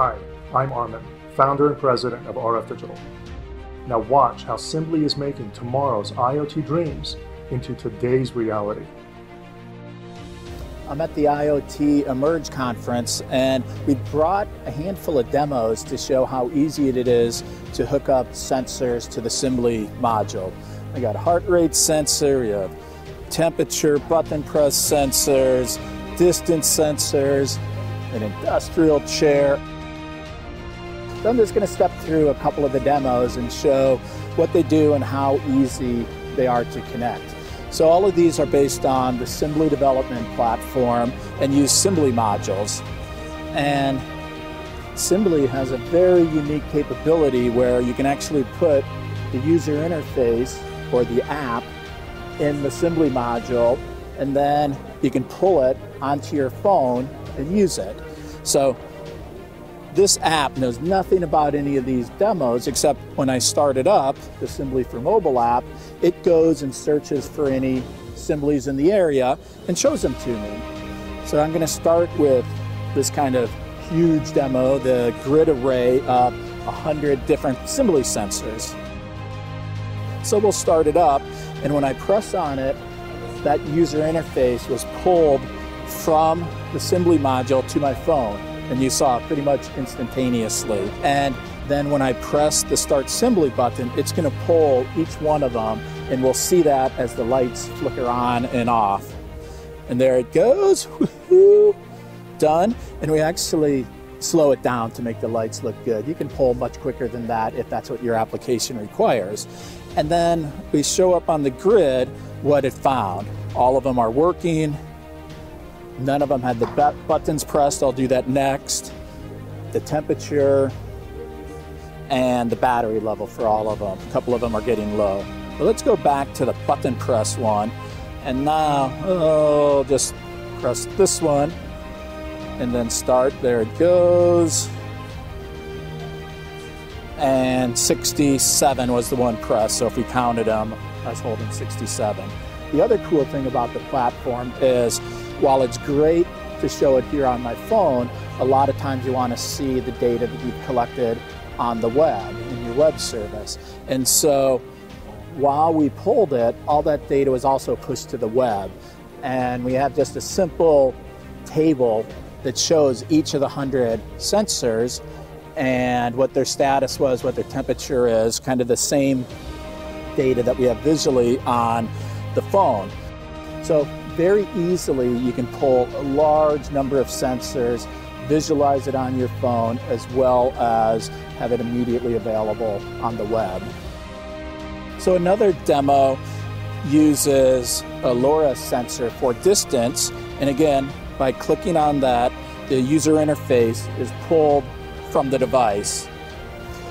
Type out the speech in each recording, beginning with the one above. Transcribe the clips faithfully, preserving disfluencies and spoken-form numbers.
Hi, I'm Armin, founder and president of R F Digital. Now watch how Simblee is making tomorrow's IoT dreams into today's reality. I'm at the IoT Emerge conference, and we brought a handful of demos to show how easy it is to hook up sensors to the Simblee module. We got a heart rate sensor, we have temperature button press sensors, distance sensors, an industrial chair. So I'm just going to step through a couple of the demos and show what they do and how easy they are to connect. So all of these are based on the Simblee development platform and use Simblee modules. And Simblee has a very unique capability where you can actually put the user interface or the app in the Simblee module, and then you can pull it onto your phone and use it. So this app knows nothing about any of these demos, except when I start it up, the Simblee for Mobile app, it goes and searches for any Simblees in the area and shows them to me. So I'm going to start with this kind of huge demo, the grid array of one hundred different Simblee sensors. So we'll start it up, and when I press on it, that user interface was pulled from the Simblee module to my phone. And you saw pretty much instantaneously. And then when I press the Start Simblee button, it's going to pull each one of them, and we'll see that as the lights flicker on and off. And there it goes. Woo-hoo. Done. And we actually slow it down to make the lights look good. You can pull much quicker than that if that's what your application requires. And then we show up on the grid what it found. All of them are working. None of them had the buttons pressed. I'll do that next. The temperature and the battery level for all of them. A couple of them are getting low. But let's go back to the button press one. And now, oh, just press this one and then start. There it goes. And sixty-seven was the one pressed. So if we counted them, I was holding sixty-seven. The other cool thing about the platform is, while it's great to show it here on my phone, a lot of times you want to see the data that you've collected on the web, in your web service. And so while we pulled it, all that data was also pushed to the web. And we have just a simple table that shows each of the one hundred sensors and what their status was, what their temperature is, kind of the same data that we have visually on the phone. So very easily, you can pull a large number of sensors, visualize it on your phone, as well as have it immediately available on the web. So another demo uses a LoRa sensor for distance. And again, by clicking on that, the user interface is pulled from the device.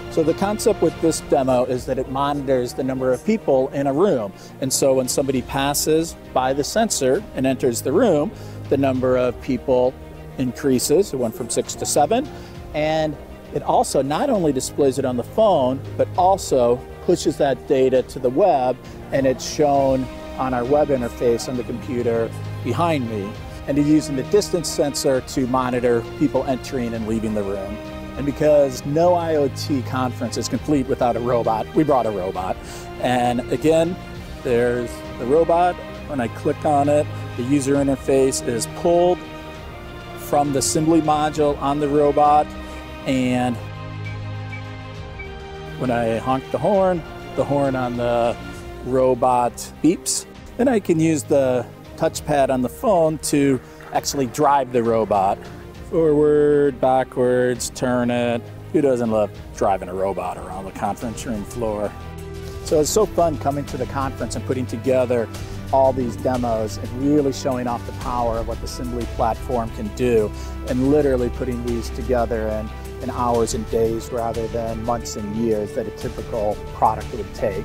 So the concept with this demo is that it monitors the number of people in a room. And so when somebody passes by the sensor and enters the room, the number of people increases. It went from six to seven. And it also not only displays it on the phone, but also pushes that data to the web, and it's shown on our web interface on the computer behind me. And it's using the distance sensor to monitor people entering and leaving the room. And because no IoT conference is complete without a robot, we brought a robot. And again, there's the robot. When I click on it, the user interface is pulled from the Simblee module on the robot. And when I honk the horn, the horn on the robot beeps. Then I can use the touchpad on the phone to actually drive the robot. Forward, backwards, turn it. Who doesn't love driving a robot around the conference room floor? So it's so fun coming to the conference and putting together all these demos and really showing off the power of what the Simblee platform can do, and literally putting these together in, in hours and days rather than months and years that a typical product would take.